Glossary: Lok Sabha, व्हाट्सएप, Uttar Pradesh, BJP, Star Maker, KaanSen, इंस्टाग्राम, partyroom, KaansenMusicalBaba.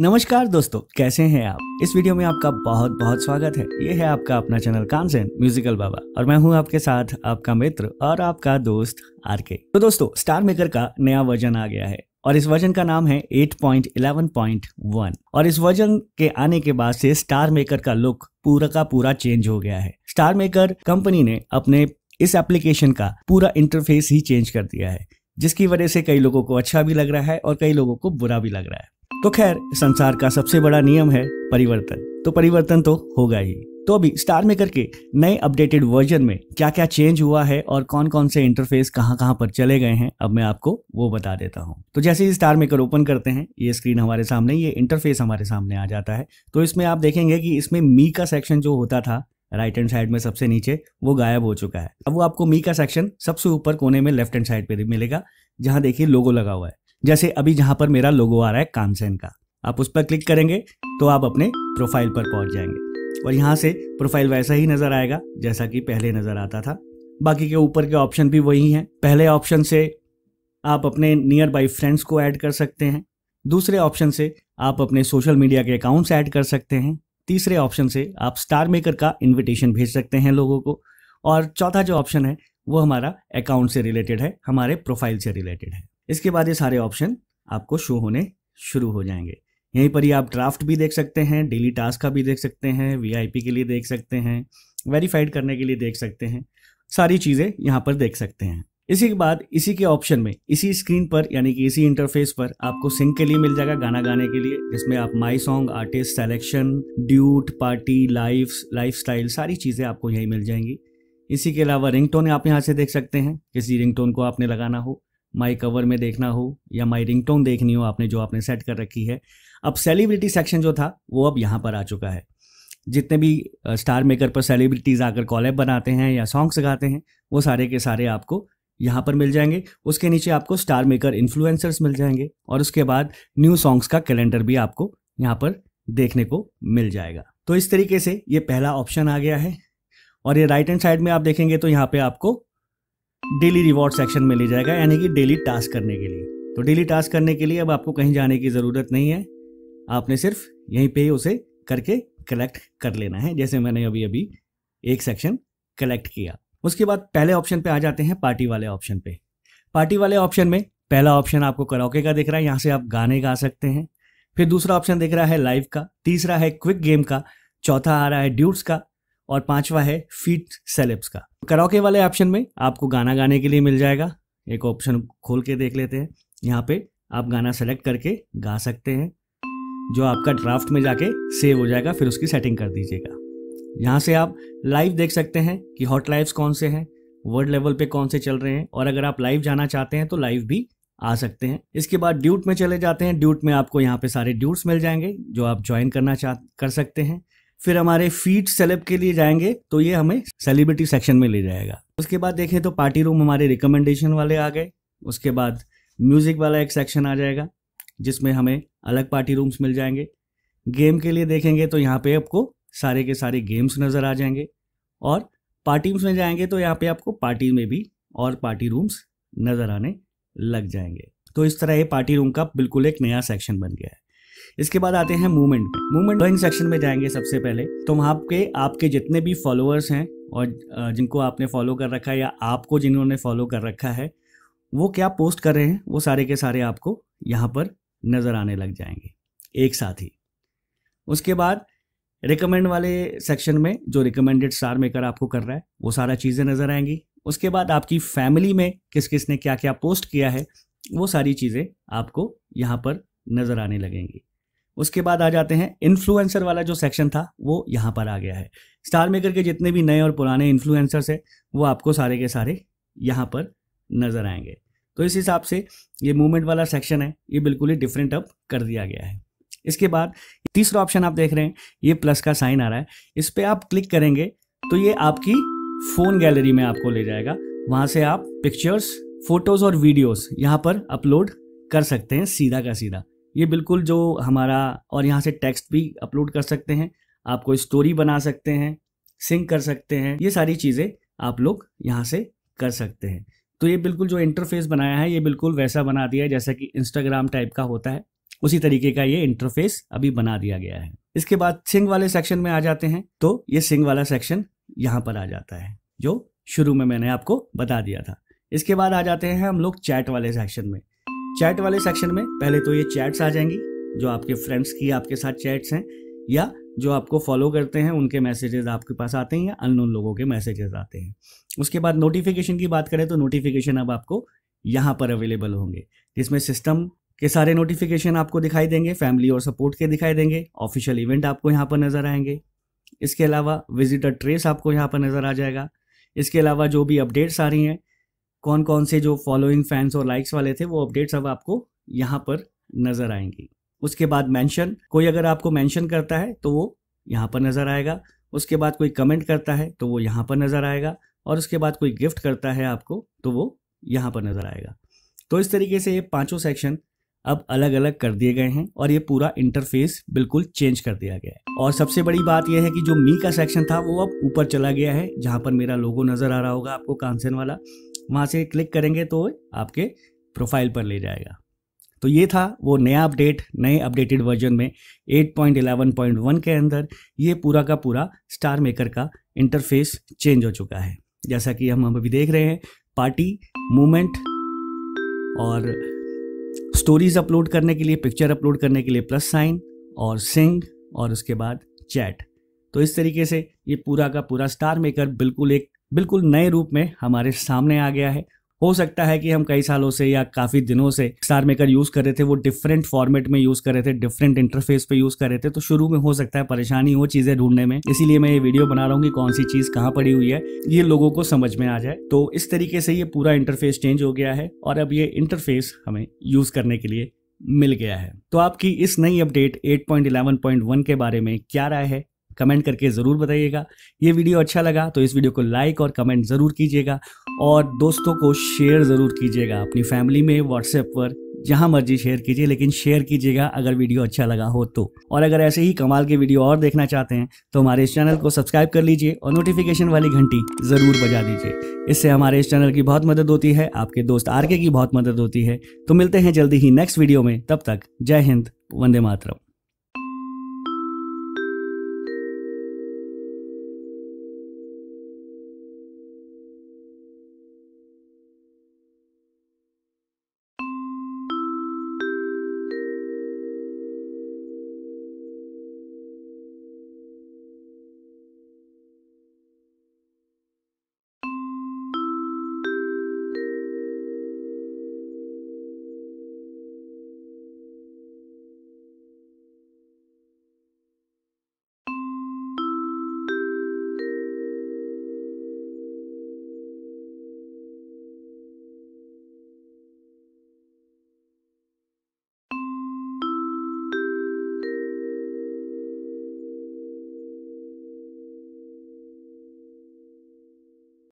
नमस्कार दोस्तों, कैसे हैं आप। इस वीडियो में आपका बहुत बहुत स्वागत है। ये है आपका अपना चैनल कानसन म्यूजिकल बाबा और मैं हूं आपके साथ आपका मित्र और आपका दोस्त आरके। तो दोस्तों, स्टार मेकर का नया वर्जन आ गया है और इस वर्जन का नाम है 8.11.1 और इस वर्जन के आने के बाद से स्टार मेकर का लुक पूरा का पूरा चेंज हो गया है। स्टार मेकर कंपनी ने अपने इस एप्लीकेशन का पूरा इंटरफेस ही चेंज कर दिया है, जिसकी वजह से कई लोगों को अच्छा भी लग रहा है और कई लोगों को बुरा भी लग रहा है। तो खैर, संसार का सबसे बड़ा नियम है परिवर्तन, तो परिवर्तन तो होगा ही। तो अभी स्टार मेकर के नए अपडेटेड वर्जन में क्या क्या चेंज हुआ है और कौन कौन से इंटरफेस कहां कहां पर चले गए हैं, अब मैं आपको वो बता देता हूं। तो जैसे ही स्टार मेकर ओपन करते हैं, ये स्क्रीन हमारे सामने, ये इंटरफेस हमारे सामने आ जाता है। तो इसमें आप देखेंगे कि इसमें मी का सेक्शन जो होता था राइट हैंड साइड में सबसे नीचे, वो गायब हो चुका है। अब वो आपको मी का सेक्शन सबसे ऊपर कोने में लेफ्ट हैंड साइड पे मिलेगा, जहां देखिए लोगो लगा हुआ है। जैसे अभी जहां पर मेरा लोगो आ रहा है कानसन का, आप उस पर क्लिक करेंगे तो आप अपने प्रोफाइल पर पहुंच जाएंगे और यहां से प्रोफाइल वैसा ही नजर आएगा जैसा कि पहले नजर आता था। बाकी के ऊपर के ऑप्शन भी वही हैं। पहले ऑप्शन से आप अपने नियर बाई फ्रेंड्स को ऐड कर सकते हैं, दूसरे ऑप्शन से आप अपने सोशल मीडिया के अकाउंट्स ऐड कर सकते हैं, तीसरे ऑप्शन से आप स्टार मेकर का इन्विटेशन भेज सकते हैं लोगों को, और चौथा जो ऑप्शन है वो हमारा अकाउंट से रिलेटेड है, हमारे प्रोफाइल से रिलेटेड है। इसके बाद ये सारे ऑप्शन आपको शो होने शुरू हो जाएंगे। यहीं पर ही आप ड्राफ्ट भी देख सकते हैं, डेली टास्क का भी देख सकते हैं, वीआईपी के लिए देख सकते हैं, वेरीफाइड करने के लिए देख सकते हैं, सारी चीज़ें यहाँ पर देख सकते हैं। इसी के बाद इसी के ऑप्शन में, इसी स्क्रीन पर यानी कि इसी इंटरफेस पर आपको सिंक के लिए मिल जाएगा, गाना गाने के लिए, जिसमें आप my song, artist selection, duet, party, lifestyle सारी चीज़ें आपको यहीं मिल जाएंगी। इसी के अलावा रिंगटोन आप यहाँ से देख सकते हैं, किसी रिंगटोन को आपने लगाना हो, माई कवर में देखना हो या माई रिंगटोन देखनी हो आपने, जो आपने सेट कर रखी है। अब सेलिब्रिटी सेक्शन जो था वो अब यहाँ पर आ चुका है। जितने भी स्टार मेकर पर सेलिब्रिटीज़ आकर कॉलैब बनाते हैं या सॉन्ग्स गाते हैं, वो सारे के सारे आपको यहाँ पर मिल जाएंगे। उसके नीचे आपको स्टार मेकर इन्फ्लुएंसर्स मिल जाएंगे और उसके बाद न्यू सॉन्ग्स का कैलेंडर भी आपको यहाँ पर देखने को मिल जाएगा। तो इस तरीके से ये पहला ऑप्शन आ गया है और ये राइट हैंड साइड में आप देखेंगे तो यहाँ पर आपको डेली रिवॉर्ड सेक्शन में ले जाएगा, यानी कि डेली टास्क करने के लिए। तो डेली टास्क करने के लिए अब आपको कहीं जाने की ज़रूरत नहीं है, आपने सिर्फ यहीं पे उसे करके कलेक्ट कर लेना है, जैसे मैंने अभी अभी एक सेक्शन कलेक्ट किया। उसके बाद पहले ऑप्शन पे आ जाते हैं, पार्टी वाले ऑप्शन पे। पार्टी वाले ऑप्शन में पहला ऑप्शन आपको कराओके का दिख रहा है, यहाँ से आप गाने गा सकते हैं। फिर दूसरा ऑप्शन दिख रहा है लाइव का, तीसरा है क्विक गेम का, चौथा आ रहा है ड्यूट्स का और पांचवा है फीट सेलेब्स का। कराओके वाले ऑप्शन में आपको गाना गाने के लिए मिल जाएगा। एक ऑप्शन खोल के देख लेते हैं, यहाँ पे आप गाना सेलेक्ट करके गा सकते हैं, जो आपका ड्राफ्ट में जाके सेव हो जाएगा, फिर उसकी सेटिंग कर दीजिएगा। यहाँ से आप लाइव देख सकते हैं कि हॉट लाइव्स कौन से हैं, वर्ल्ड लेवल पे कौन से चल रहे हैं, और अगर आप लाइव जाना चाहते हैं तो लाइव भी आ सकते हैं। इसके बाद ड्यूट में चले जाते हैं। ड्यूट में आपको यहाँ पे सारे ड्यूट्स मिल जाएंगे जो आप ज्वाइन करना कर सकते हैं। फिर हमारे फीड सेलेब के लिए जाएंगे तो ये हमें सेलिब्रिटी सेक्शन में ले जाएगा। उसके बाद देखें तो पार्टी रूम हमारे रिकमेंडेशन वाले आ गए। उसके बाद म्यूजिक वाला एक सेक्शन आ जाएगा जिसमें हमें अलग पार्टी रूम्स मिल जाएंगे। गेम के लिए देखेंगे तो यहाँ पे आपको सारे के सारे गेम्स नज़र आ जाएंगे और पार्टीज में जाएंगे तो यहाँ पे आपको पार्टी में भी और पार्टी रूम्स नज़र आने लग जाएंगे। तो इस तरह ये पार्टी रूम का बिल्कुल एक नया सेक्शन बन गया है। इसके बाद आते हैं मूवमेंट पे। मूवमेंट ड्राइंग सेक्शन में जाएंगे सबसे पहले, तो वहाँ पे आपके जितने भी फॉलोअर्स हैं और जिनको आपने फॉलो कर रखा है या आपको जिन्होंने फॉलो कर रखा है वो क्या पोस्ट कर रहे हैं, वो सारे के सारे आपको यहाँ पर नज़र आने लग जाएंगे एक साथ ही। उसके बाद रिकमेंड वाले सेक्शन में जो रिकमेंडेड स्टार मेकर आपको कर रहा है वो सारा चीज़ें नज़र आएंगी। उसके बाद आपकी फैमिली में किस किस ने क्या क्या पोस्ट किया है वो सारी चीज़ें आपको यहाँ पर नज़र आने लगेंगी। उसके बाद आ जाते हैं इन्फ्लुएंसर वाला जो सेक्शन था वो यहाँ पर आ गया है। स्टार मेकर के जितने भी नए और पुराने इन्फ्लुएंसर्स हैं वो आपको सारे के सारे यहाँ पर नज़र आएंगे। तो इस हिसाब से ये मूवमेंट वाला सेक्शन है, ये बिल्कुल ही डिफरेंट अप कर दिया गया है। इसके बाद तीसरा ऑप्शन आप देख रहे हैं, ये प्लस का साइन आ रहा है, इस पर आप क्लिक करेंगे तो ये आपकी फ़ोन गैलरी में आपको ले जाएगा। वहाँ से आप पिक्चर्स, फोटोज़ और वीडियोज़ यहाँ पर अपलोड कर सकते हैं सीधा का सीधा, ये बिल्कुल जो हमारा, और यहाँ से टेक्स्ट भी अपलोड कर सकते हैं, आप कोई स्टोरी बना सकते हैं, सिंक कर सकते हैं, ये सारी चीज़ें आप लोग यहाँ से कर सकते हैं। तो ये बिल्कुल जो इंटरफेस बनाया है ये बिल्कुल वैसा बना दिया है जैसा कि इंस्टाग्राम टाइप का होता है, उसी तरीके का ये इंटरफेस अभी बना दिया गया है। इसके बाद सिंग वाले सेक्शन में आ जाते हैं, तो ये सिंग वाला सेक्शन यहाँ पर आ जाता है जो शुरू में मैंने आपको बता दिया था। इसके बाद आ जाते हैं हम लोग चैट वाले सेक्शन में। चैट वाले सेक्शन में पहले तो ये चैट्स आ जाएंगी, जो आपके फ्रेंड्स की आपके साथ चैट्स हैं या जो आपको फॉलो करते हैं उनके मैसेजेस आपके पास आते हैं या अननोन लोगों के मैसेजेस आते हैं। उसके बाद नोटिफिकेशन की बात करें तो नोटिफिकेशन अब आपको यहाँ पर अवेलेबल होंगे, जिसमें सिस्टम के सारे नोटिफिकेशन आपको दिखाई देंगे, फैमिली और सपोर्ट के दिखाई देंगे, ऑफिशियल इवेंट आपको यहाँ पर नज़र आएंगे। इसके अलावा विजिटर ट्रेस आपको यहाँ पर नज़र आ जाएगा। इसके अलावा जो भी अपडेट्स आ रही हैं, कौन कौन से जो फॉलोइंग फैंस और लाइक्स वाले थे वो अपडेट्स अब आपको यहाँ पर नज़र आएंगी। उसके बाद मेंशन, कोई अगर आपको मेंशन करता है तो वो यहाँ पर नज़र आएगा। उसके बाद कोई कमेंट करता है तो वो यहाँ पर नज़र आएगा, और उसके बाद कोई गिफ्ट करता है आपको तो वो यहाँ पर नज़र आएगा। तो इस तरीके से ये पाँचों सेक्शन अब अलग अलग कर दिए गए हैं और ये पूरा इंटरफेस बिल्कुल चेंज कर दिया गया है। और सबसे बड़ी बात यह है कि जो मी का सेक्शन था वो अब ऊपर चला गया है, जहाँ पर मेरा लोगो नज़र आ रहा होगा आपको कांसन वाला, वहाँ से क्लिक करेंगे तो आपके प्रोफाइल पर ले जाएगा। तो ये था वो नया अपडेट, नए अपडेटेड वर्जन में 8.11.1 के अंदर ये पूरा का पूरा स्टार मेकर का इंटरफेस चेंज हो चुका है। जैसा कि हम अभी देख रहे हैं, पार्टी, मूवमेंट और स्टोरीज अपलोड करने के लिए, पिक्चर अपलोड करने के लिए प्लस साइन और सिंग और उसके बाद चैट। तो इस तरीके से ये पूरा का पूरा स्टार मेकर बिल्कुल नए रूप में हमारे सामने आ गया है। हो सकता है कि हम कई सालों से या काफ़ी दिनों से स्टार मेकर यूज़ कर रहे थे, वो डिफरेंट फॉर्मेट में यूज़ कर रहे थे, डिफरेंट इंटरफेस पे यूज़ कर रहे थे, तो शुरू में हो सकता है परेशानी हो चीज़ें ढूंढने में। इसीलिए मैं ये वीडियो बना रहा हूँ कि कौन सी चीज़ कहाँ पड़ी हुई है, ये लोगों को समझ में आ जाए। तो इस तरीके से ये पूरा इंटरफेस चेंज हो गया है और अब ये इंटरफेस हमें यूज़ करने के लिए मिल गया है। तो आपकी इस नई अपडेट 8.11.1 के बारे में क्या राय है, कमेंट करके ज़रूर बताइएगा। ये वीडियो अच्छा लगा तो इस वीडियो को लाइक और कमेंट ज़रूर कीजिएगा और दोस्तों को शेयर ज़रूर कीजिएगा, अपनी फैमिली में, व्हाट्सएप पर, जहाँ मर्जी शेयर कीजिए, लेकिन शेयर कीजिएगा अगर वीडियो अच्छा लगा हो तो। और अगर ऐसे ही कमाल के वीडियो और देखना चाहते हैं तो हमारे इस चैनल को सब्सक्राइब कर लीजिए और नोटिफिकेशन वाली घंटी ज़रूर बजा दीजिए। इससे हमारे इस चैनल की बहुत मदद होती है, आपके दोस्त आरके की बहुत मदद होती है। तो मिलते हैं जल्दी ही नेक्स्ट वीडियो में, तब तक जय हिंद, वंदे मातरम।